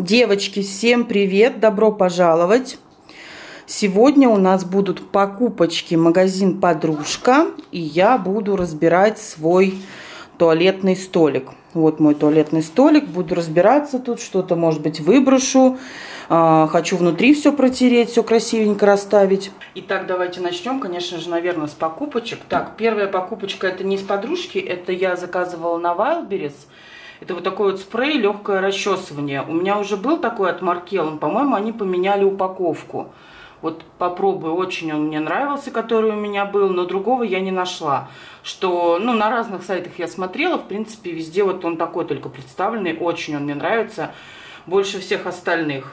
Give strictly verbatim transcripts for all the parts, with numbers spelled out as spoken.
Девочки, всем привет! Добро пожаловать! Сегодня у нас будут покупочки, магазин «Подружка», и я буду разбирать свой туалетный столик. Вот мой туалетный столик, буду разбираться тут, что-то, может быть, выброшу. А, хочу внутри все протереть, все красивенько расставить. Итак, давайте начнем, конечно же, наверное, с покупочек. Так, первая покупочка, это не из «Подружки», это я заказывала на Wildberries. Это вот такой вот спрей легкое расчесывание. У меня уже был такой от Маркелла. По-моему, они поменяли упаковку. Вот попробую. Очень он мне нравился, который у меня был, но другого я не нашла. Что, ну, на разных сайтах я смотрела. В принципе, везде вот он такой только представленный. Очень он мне нравится. Больше всех остальных.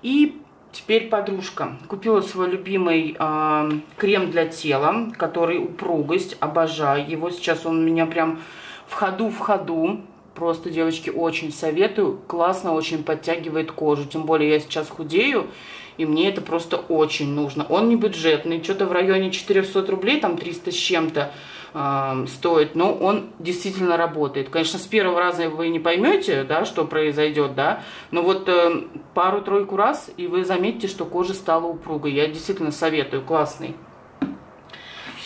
И теперь подружка. Купила свой любимый э, крем для тела, который упругость. Обожаю его. Сейчас он у меня прям в ходу, в ходу. Просто, девочки, очень советую. Классно очень подтягивает кожу. Тем более я сейчас худею, и мне это просто очень нужно. Он не бюджетный, что-то в районе четырёхсот рублей, там триста с чем-то э, стоит. Но он действительно работает. Конечно, с первого раза вы не поймете, да, что произойдет, да. Но вот э, пару-тройку раз, и вы заметите, что кожа стала упругой. Я действительно советую. Классный.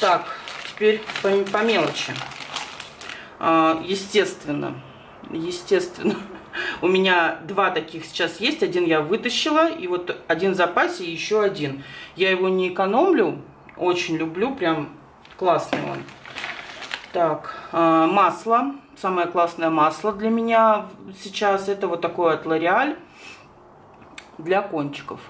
Так, теперь по, по мелочи. Э, естественно. Естественно, у меня два таких сейчас есть. Один я вытащила, и вот один в запасе, и еще один. Я его не экономлю, очень люблю, прям классный он. Так, масло. Самое классное масло для меня сейчас. Это вот такое от L'Oreal для кончиков.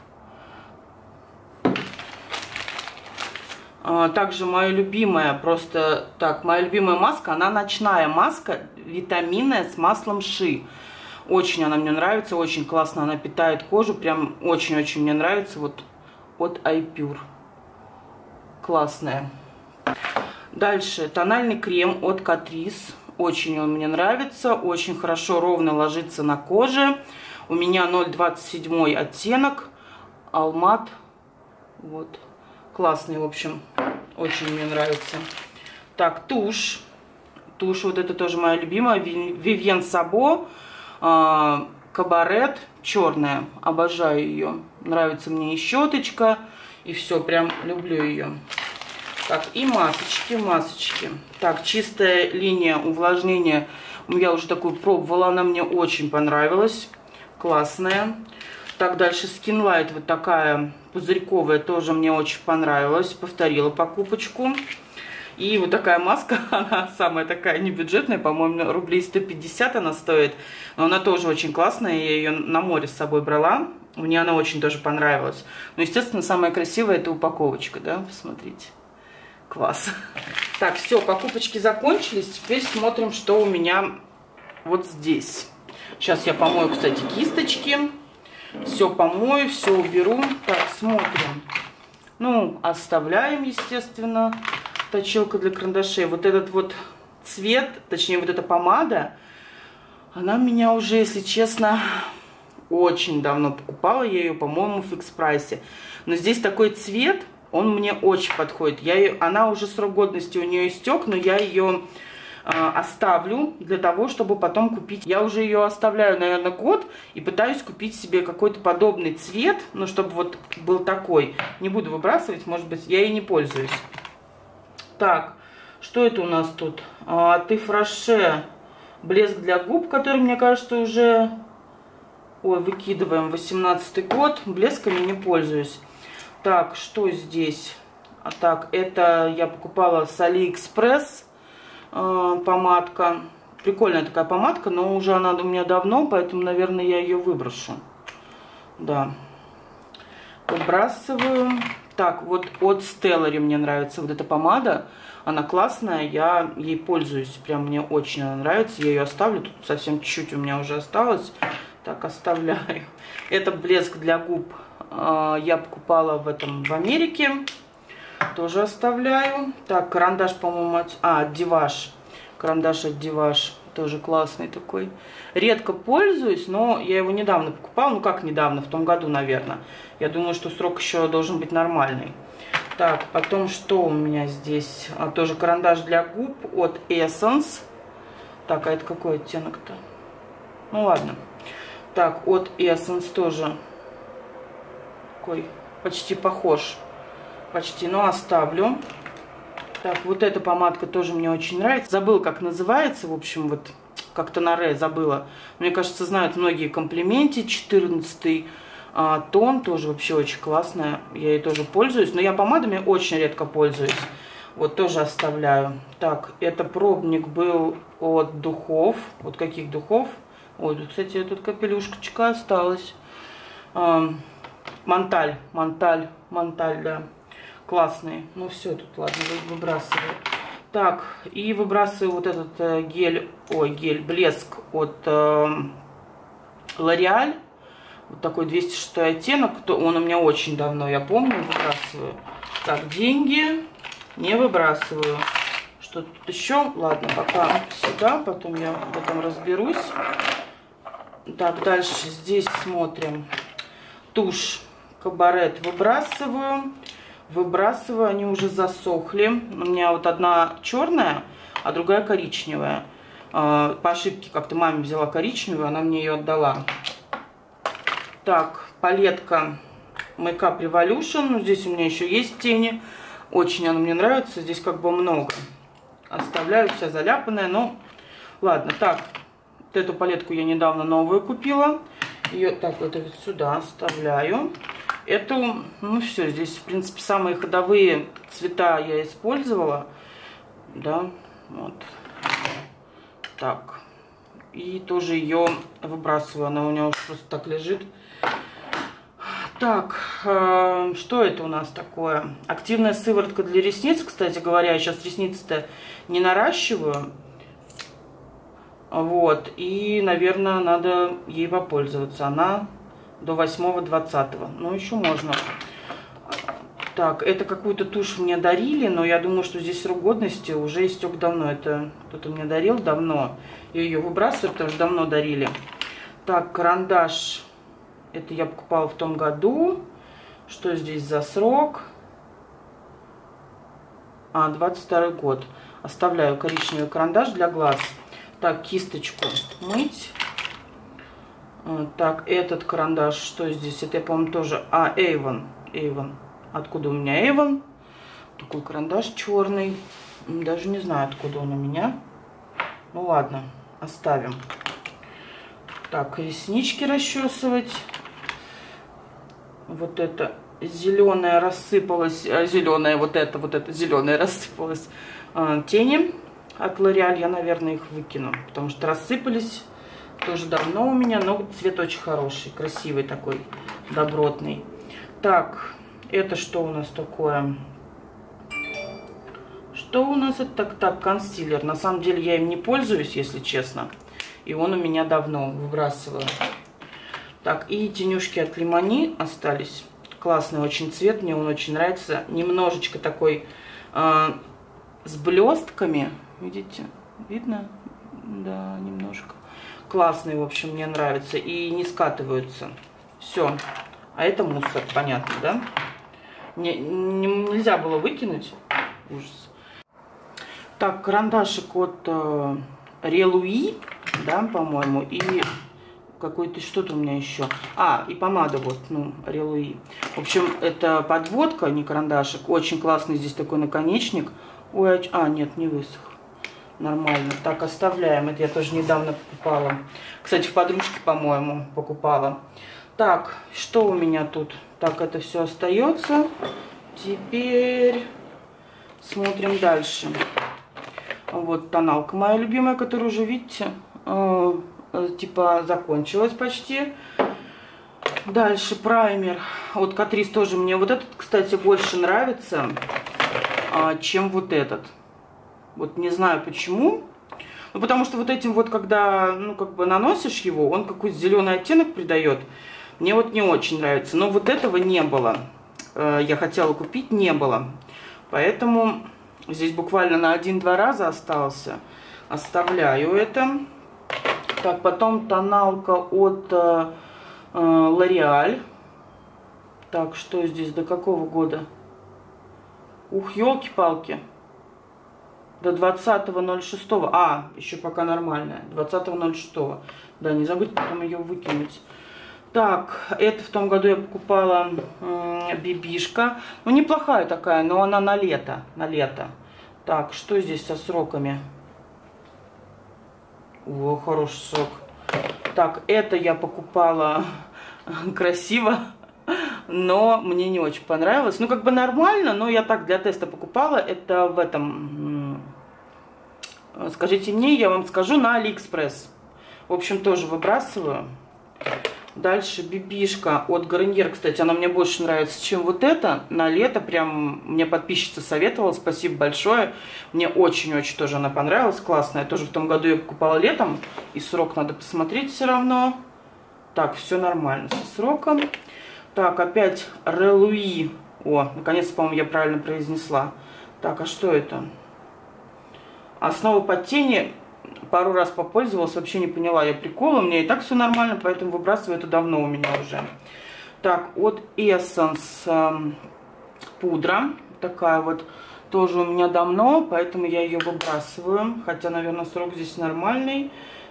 Также моя любимая, просто так, моя любимая маска, она ночная маска, витаминная, с маслом ши. Очень она мне нравится, очень классно она питает кожу, прям очень-очень мне нравится, вот от Айпюр. Классная. Дальше, тональный крем от Катрис, очень он мне нравится, очень хорошо, ровно ложится на коже. У меня ноль двадцать семь оттенок, алмат, вот. Классный, в общем, очень мне нравится. Так, тушь. Тушь, вот это тоже моя любимая. Vivienne Sabo, э, кабарет, черная. Обожаю ее. Нравится мне и щеточка, и все, прям люблю ее. Так, и масочки, масочки. Так, чистая линия увлажнения. Я уже такую пробовала, она мне очень понравилась. Классная. Так, дальше Skinlight, вот такая пузырьковая, тоже мне очень понравилась. Повторила покупочку. И вот такая маска, она самая такая небюджетная, по-моему, рублей сто пятьдесят она стоит. Но она тоже очень классная, я ее на море с собой брала. Мне она очень тоже понравилась. Но, естественно, самая красивая это упаковочка, да, посмотрите. Класс. Так, все, покупочки закончились. Теперь смотрим, что у меня вот здесь. Сейчас я помою, кстати, кисточки. Все помою, все уберу. Так, смотрим. Ну, оставляем, естественно, точилка для карандашей. Вот этот вот цвет, точнее, вот эта помада, она меня уже, если честно, очень давно покупала. Я ее, по-моему, в ФИКС ПРАЙСе. Но здесь такой цвет, он мне очень подходит. Я ее, она уже срок годности у нее истек, но я ее оставлю для того, чтобы потом купить. Я уже ее оставляю, наверное, год и пытаюсь купить себе какой-то подобный цвет, ну, чтобы вот был такой. Не буду выбрасывать, может быть, я и не пользуюсь. Так, что это у нас тут? А, ты фраше. Блеск для губ, который, мне кажется, уже... Ой, выкидываем. восемнадцатый год. Блесками не пользуюсь. Так, что здесь? А так, это я покупала с Алиэкспресс. Помадка. Прикольная такая помадка, но уже она у меня давно, поэтому, наверное, я ее выброшу. Да. Выбрасываю. Так, вот от Stellary мне нравится вот эта помада. Она классная, я ей пользуюсь. Прям мне очень она нравится. Я ее оставлю. Тут совсем чуть-чуть у меня уже осталось. Так, оставляю. Это блеск для губ. Я покупала в этом в Америке. Тоже оставляю. Так, карандаш, по-моему, от... А, от Диваж. Карандаш от Диваж. Тоже классный такой. Редко пользуюсь, но я его недавно покупала. Ну, как недавно, в том году, наверное. Я думаю, что срок еще должен быть нормальный. Так, потом что у меня здесь? А, тоже карандаш для губ от Essence. Так, а это какой оттенок-то? Ну, ладно. так, от Essence тоже такой почти похож. Почти, но оставлю. Так, вот эта помадка тоже мне очень нравится. Забыла, как называется, в общем, вот как-то на Ре забыла. Мне кажется, знают многие комплименты. четырнадцатый а, тон тоже вообще очень классная. Я ей тоже пользуюсь, но я помадами очень редко пользуюсь. Вот тоже оставляю. Так, это пробник был от духов. Вот каких духов? Ой, кстати, тут капелюшечка осталась. А, Монталь, Монталь, Монталь, да. Классные. Ну все, тут ладно, выбрасываю. Так, и выбрасываю вот этот э, гель, ой, гель, блеск от L'Oreal. Э, вот такой двести шестой оттенок. То, он у меня очень давно, я помню, выбрасываю. Так, деньги не выбрасываю. Что тут еще? Ладно, пока сюда, потом я в этом разберусь. Так, дальше здесь смотрим. Тушь Кабарет выбрасываю. Выбрасываю, они уже засохли. У меня вот одна черная, а другая коричневая. По ошибке как-то маме взяла коричневую, она мне ее отдала. Так, палетка Makeup Revolution. Здесь у меня еще есть тени. Очень она мне нравится. Здесь как бы много. Оставляю вся заляпанная, но ладно. Так, вот эту палетку я недавно новую купила. Ее так вот сюда оставляю. Эту, ну все, здесь, в принципе, самые ходовые цвета я использовала. Да, вот. Так. И тоже ее выбрасываю. Она у меня уже просто так лежит. Так, э, что это у нас такое? Активная сыворотка для ресниц. Кстати говоря, я сейчас ресницы-то не наращиваю. Вот. И, наверное, надо ей попользоваться. Она... До восьмого двадцатого. Ну, еще можно. Так, это какую-то тушь мне дарили, но я думаю, что здесь срок годности уже истек давно. Это кто-то мне дарил давно. Я ее выбрасываю, потому что давно дарили. Так, карандаш. Это я покупала в том году. Что здесь за срок? А, двадцать второй год. Оставляю коричневый карандаш для глаз. Так, кисточку мыть. Так, этот карандаш, что здесь? Это я, по-моему, тоже... А, Avon. Avon. Откуда у меня Avon? Такой карандаш черный. Даже не знаю, откуда он у меня. Ну ладно, оставим. Так, реснички расчесывать. Вот это зеленая рассыпалась. Зеленая, вот это, вот это зеленая рассыпалась. Тени от L'Oreal. Я, наверное, их выкину, потому что рассыпались... Тоже давно у меня, но цвет очень хороший, красивый такой, добротный. Так, это что у нас такое? Что у нас это? Так, так, консилер. На самом деле я им не пользуюсь, если честно. И он у меня давно, выбрасываю. Так, и тенюшки от Лимони остались. Классный очень цвет, мне он очень нравится. Немножечко такой э, с блестками. Видите? Видно? Да, немножко. Классные, в общем, мне нравятся. И не скатываются. Все. А это мусор, понятно, да? Не, не, нельзя было выкинуть. Ужас. Так, карандашик от э, Relouis, да, по-моему. И какой-то что-то у меня еще. А, и помада вот, ну, Relouis. В общем, это подводка, не карандашик. Очень классный здесь такой наконечник. Ой, а, нет, не высох. Нормально. Так, оставляем. Это я тоже недавно покупала. Кстати, в подружке, по-моему, покупала. Так, что у меня тут? Так, это все остается. Теперь смотрим дальше. Вот тоналка моя любимая, которую уже, видите, э, типа закончилась почти. Дальше праймер от Катрис тоже мне. Вот этот, кстати, больше нравится, э, чем вот этот. Вот не знаю почему. Ну, потому что вот этим вот, когда, ну, как бы наносишь его, он какой-то зеленый оттенок придает. Мне вот не очень нравится. Но вот этого не было. Я хотела купить, не было. Поэтому здесь буквально на один-два раза остался. Оставляю это. Так, потом тоналка от L'Oreal. Так, что здесь? До какого года? Ух, елки-палки. до двадцатого ноль шестого. А, еще пока нормальная. двадцатого ноль шестого. Да, не забыть потом ее выкинуть. Так, это в том году я покупала м-м, бибишка. Ну, неплохая такая, но она на лето. На лето. Так, что здесь со сроками? О, хороший срок. Так, это я покупала красиво, но мне не очень понравилось. Ну, как бы нормально, но я так для теста покупала. Это в этом... Скажите мне, я вам скажу, на Алиэкспресс. В общем, тоже выбрасываю. Дальше бибишка от Гарньер. Кстати, она мне больше нравится, чем вот эта. На лето прям мне подписчица советовала. Спасибо большое. Мне очень-очень тоже она понравилась. Классная. Тоже в том году я покупала летом. И срок надо посмотреть все равно. Так, все нормально со сроком. Так, опять Relouis. О, наконец-то, по-моему, я правильно произнесла. Так, а что это? Основа под тени... Пару раз попользовалась, вообще не поняла я прикола. У меня и так все нормально, поэтому выбрасываю это давно у меня уже. Так, от Essence э, пудра. Такая вот тоже у меня давно, поэтому я ее выбрасываю. Хотя, наверное, срок здесь нормальный.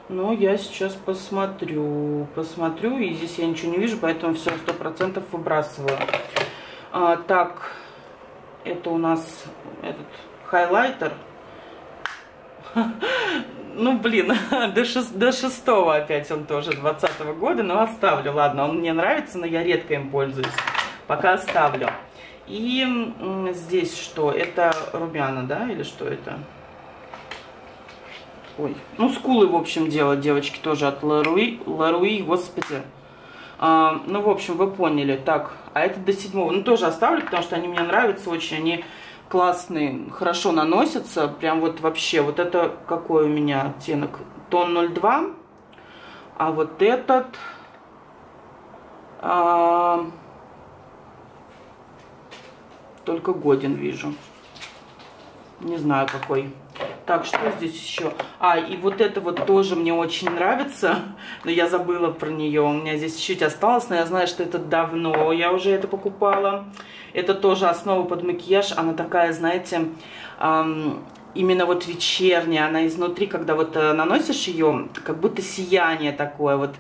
Но я сейчас посмотрю. Посмотрю, и здесь я ничего не вижу, поэтому все сто процентов выбрасываю. А, так, это у нас этот хайлайтер. Ну, блин, до, шест... до шестого опять он тоже, двадцатого года, но оставлю. Ладно, он мне нравится, но я редко им пользуюсь. Пока оставлю. И здесь что? Это румяна, да? Или что это? Ой. Ну, скулы, в общем, делают девочки тоже от Ларуи. Ларуи, господи. А, ну, в общем, вы поняли. Так, а это до седьмого. Ну, тоже оставлю, потому что они мне нравятся очень. Они... классный, хорошо наносится, прям вот вообще. Вот это какой у меня оттенок? Тон ноль два, а вот этот а, только годен вижу. Не знаю какой. Так, что здесь еще? А, и вот это вот тоже мне очень нравится, но я забыла про нее. У меня здесь чуть-чуть осталось, но я знаю, что это давно. Я уже это покупала. Это тоже основа под макияж. Она такая, знаете, эм, именно вот вечерняя. Она изнутри, когда вот наносишь ее, как будто сияние такое вот.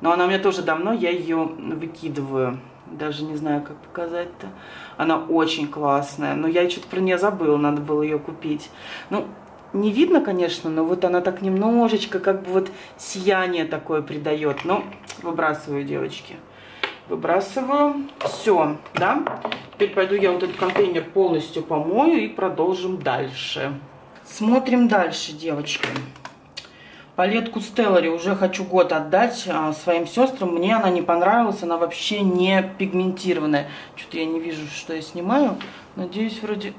Но она у меня тоже давно, я ее выкидываю. Даже не знаю, как показать-то. Она очень классная. Но я что-то про нее забыла, надо было ее купить. Ну, не видно, конечно, но вот она так немножечко, как бы вот сияние такое придает. Ну, выбрасываю, девочки. Выбрасываю. Все, да? Теперь пойду я вот этот контейнер полностью помою и продолжим дальше. Смотрим дальше, девочки. Палетку Stellary уже хочу год отдать своим сестрам. Мне она не понравилась, она вообще не пигментированная. Что-то я не вижу, что я снимаю. Надеюсь, вроде...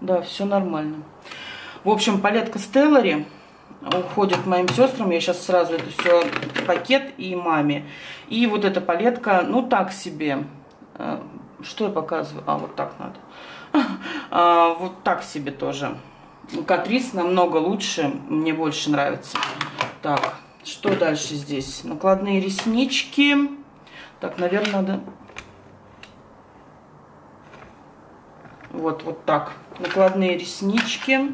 Да, все нормально. В общем, палетка Stellary уходит моим сестрам. Я сейчас сразу это все в пакет и маме. И вот эта палетка, ну так себе. Что я показываю? А, вот так надо. Вот так себе тоже. Катрис намного лучше, мне больше нравится. Так, что дальше здесь? Накладные реснички. Так, наверное, надо... Вот, вот так. Накладные реснички.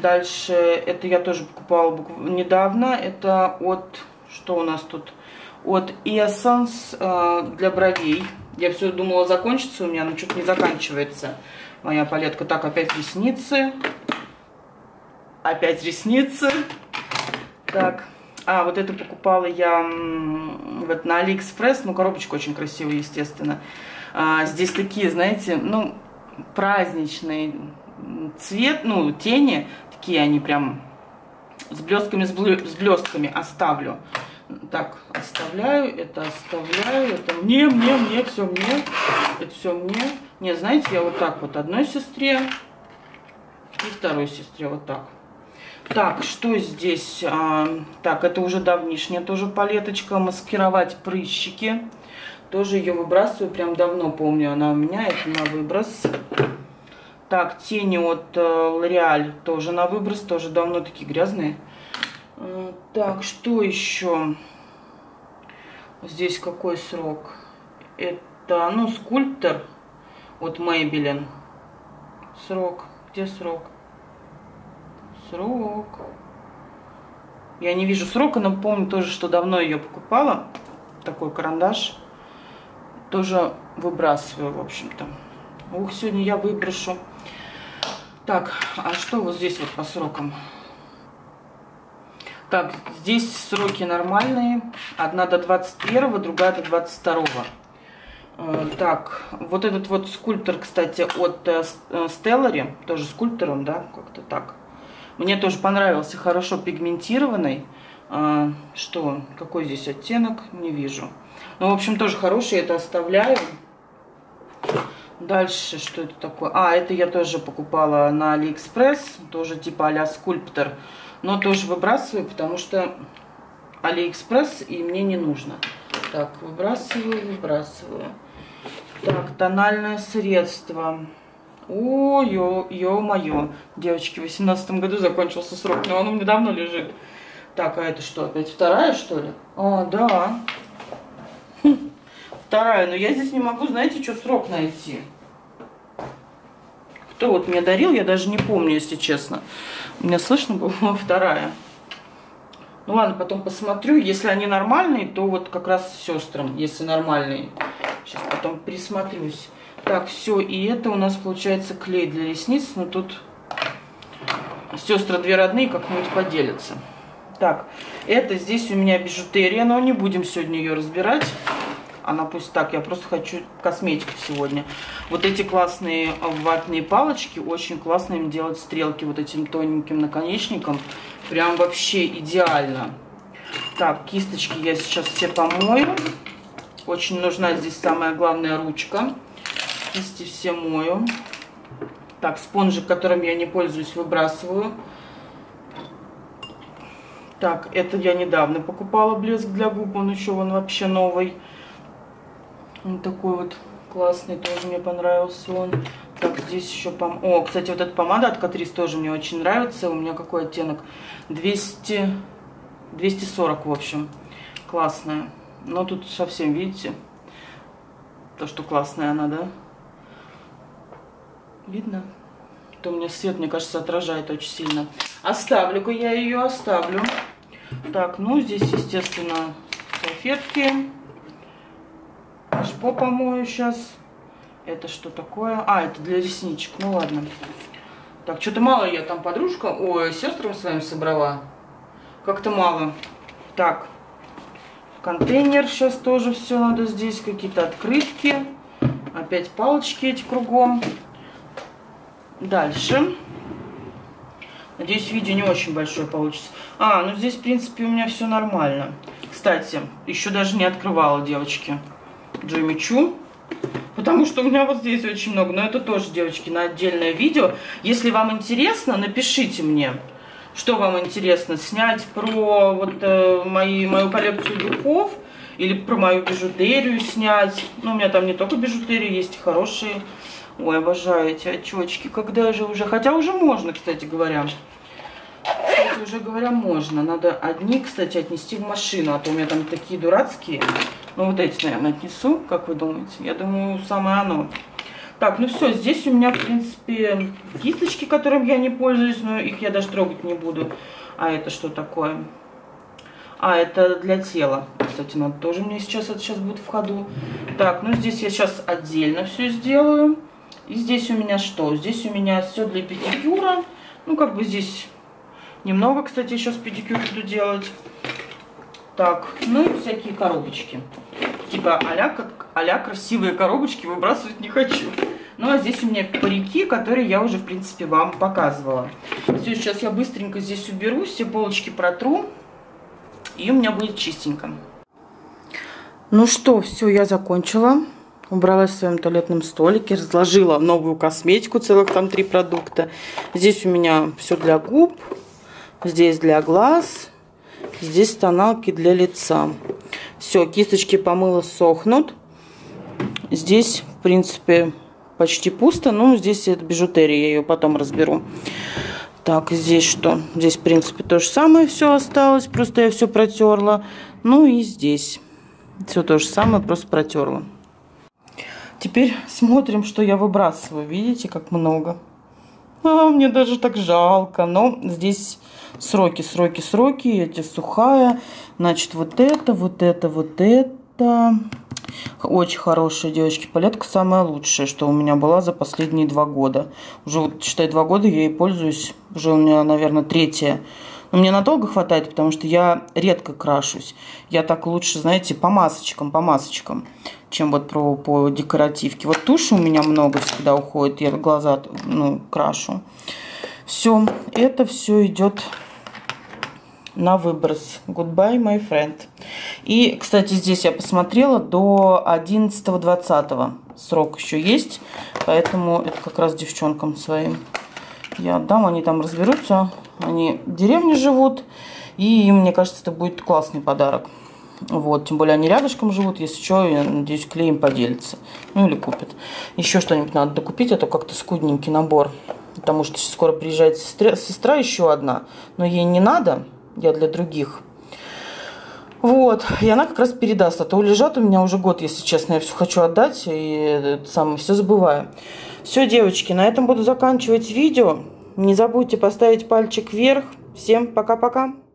Дальше, это я тоже покупала недавно. Это от... Что у нас тут? От Essence для бровей. Я все думала, закончится у меня, но что-то не заканчивается моя палетка. Так, опять ресницы. Опять ресницы. Так. А, вот это покупала я вот на Алиэкспресс. Ну, коробочка очень красивая, естественно. А, здесь такие, знаете, ну, праздничный цвет, ну, тени. Такие они прям с блестками, с блестками оставлю. Так, оставляю, это оставляю, это мне, мне, мне, все мне, это все мне. Не, знаете, я вот так вот одной сестре и второй сестре вот так. Так, что здесь? А, так, это уже давнишняя тоже палеточка, маскировать прыщики. Тоже ее выбрасываю, прям давно помню, она у меня, это на выброс. Так, тени от L'Oreal тоже на выброс, тоже давно такие грязные. Так, что еще? Здесь какой срок? Это, ну, скульптор от Maybelline. Срок. Где срок? Срок. Я не вижу срока, но помню тоже, что давно ее покупала. Такой карандаш. Тоже выбрасываю, в общем-то. Ух, сегодня я выброшу. Так, а что вот здесь вот по срокам? Так, здесь сроки нормальные. Одна до двадцать первого, другая до двадцать второго. Так, вот этот вот скульптор, кстати, от Stellary. Тоже скульптор он, да, как-то так. Мне тоже понравился, хорошо пигментированный. Что, какой здесь оттенок, не вижу. Ну, в общем, тоже хороший, я это оставляю. Дальше, что это такое? А, это я тоже покупала на Алиэкспресс. Тоже типа а-ля скульптор. Но тоже выбрасываю, потому что Алиэкспресс и мне не нужно. Так, выбрасываю, выбрасываю. Так, тональное средство. О, ё-моё. Девочки, в восемнадцатом году закончился срок, но он у меня давно лежит. Так, а это что, опять вторая, что ли? А, да. Хм, вторая, но я здесь не могу, знаете, что срок найти. Кто вот мне дарил, я даже не помню, если честно. У меня слышно было, вторая. Ну ладно, потом посмотрю. Если они нормальные, то вот как раз сестрам, если нормальные. Сейчас потом присмотрюсь. Так, все, и это у нас получается клей для ресниц. Но тут сестры две родные, как-нибудь поделятся. Так, это здесь у меня бижутерия, но не будем сегодня ее разбирать. Она пусть так, я просто хочу косметику сегодня. Вот эти классные ватные палочки, очень классно им делать стрелки вот этим тоненьким наконечником. Прям вообще идеально. Так, кисточки я сейчас все помою. Очень нужна здесь самая главная ручка. Кисти все мою. Так, спонжик, которым я не пользуюсь, выбрасываю. Так, это я недавно покупала блеск для губ. Он еще вон вообще новый. Он такой вот классный, тоже мне понравился он. Так, здесь еще пом... О, кстати, вот эта помада от Катрис тоже мне очень нравится. У меня какой оттенок? двести... двести сорок, в общем. Классная. Но тут совсем, видите, то, что классная она, да? Видно? То у меня свет, мне кажется, отражает очень сильно. Оставлю-ка я ее, оставлю. Так, ну, здесь, естественно, салфетки. Шпо помою сейчас. Это что такое? А, это для ресничек. Ну, ладно. Так, что-то мало я там подружка... Ой, сестрам своим собрала. Как-то мало. Так. Контейнер сейчас тоже все надо здесь. Какие-то открытки. Опять палочки эти кругом. Дальше. Надеюсь, видео не очень большое получится. А, ну здесь, в принципе, у меня все нормально. Кстати, еще даже не открывала, девочки, Джимми Чу. Потому что у меня вот здесь очень много. Но это тоже, девочки, на отдельное видео. Если вам интересно, напишите мне, что вам интересно снять про вот, э, мои, мою коллекцию духов или про мою бижутерию снять. Ну, у меня там не только бижутерия, есть и хорошие. Ой, обожаю эти очечки. Когда же уже? Хотя уже можно, кстати говоря. Кстати, уже говоря, можно. Надо одни, кстати, отнести в машину. А то у меня там такие дурацкие. Ну, вот эти, наверное, отнесу. Как вы думаете? Я думаю, самое оно. Так, ну все. Здесь у меня, в принципе, кисточки, которым я не пользуюсь. Но их я даже трогать не буду. А это что такое? А, это для тела. Кстати, надо тоже мне сейчас. Это сейчас будет в ходу. Так, ну здесь я сейчас отдельно все сделаю. И здесь у меня что? Здесь у меня все для педикюра. Ну, как бы здесь немного, кстати, еще с педикюр буду делать. Так, ну и всякие коробочки. Типа а-ля, как, а-ля красивые коробочки выбрасывать не хочу. Ну, а здесь у меня парики, которые я уже, в принципе, вам показывала. Все, сейчас я быстренько здесь уберу, все полочки протру, и у меня будет чистенько. Ну что, все, я закончила. Убралась в своем туалетном столике, разложила новую косметику, целых там три продукта. Здесь у меня все для губ, здесь для глаз, здесь тоналки для лица. Все, кисточки помыла, сохнут. Здесь, в принципе, почти пусто. Ну, здесь это бижутерия, я ее потом разберу. Так, здесь что? Здесь, в принципе, то же самое все осталось. Просто я все протерла. Ну и здесь все то же самое, просто протерла. Теперь смотрим, что я выбрасываю. Видите, как много. А, мне даже так жалко. Но здесь сроки, сроки, сроки. Эти сухая. Значит, вот это, вот это, вот это. Очень хорошая, девочки, палетка. Самая лучшая, что у меня была за последние два года. Уже, вот, считай, два года я ей пользуюсь. Уже у меня, наверное, третья. Но мне надолго хватает, потому что я редко крашусь. Я так лучше, знаете, по масочкам, по масочкам, чем вот про, по декоративке. Вот туши у меня много всегда уходит. Я глаза, ну, крашу. Все, это все идет на выброс. Goodbye, my friend. И, кстати, здесь я посмотрела до одиннадцатого-двадцатого. Срок еще есть. Поэтому это как раз девчонкам своим я отдам. Они там разберутся. Они в деревне живут. И мне кажется, это будет классный подарок. Вот. Тем более они рядышком живут. Если что, я надеюсь, клеем поделится. Ну или купят. Еще что-нибудь надо докупить. Это как-то скудненький набор. Потому что скоро приезжает сестра, сестра еще одна. Но ей не надо. Я для других. Вот. И она как раз передаст. А то лежат у меня уже год, если честно. Я все хочу отдать. И сам все забываю. Все, девочки. На этом буду заканчивать видео. Не забудьте поставить пальчик вверх. Всем пока-пока.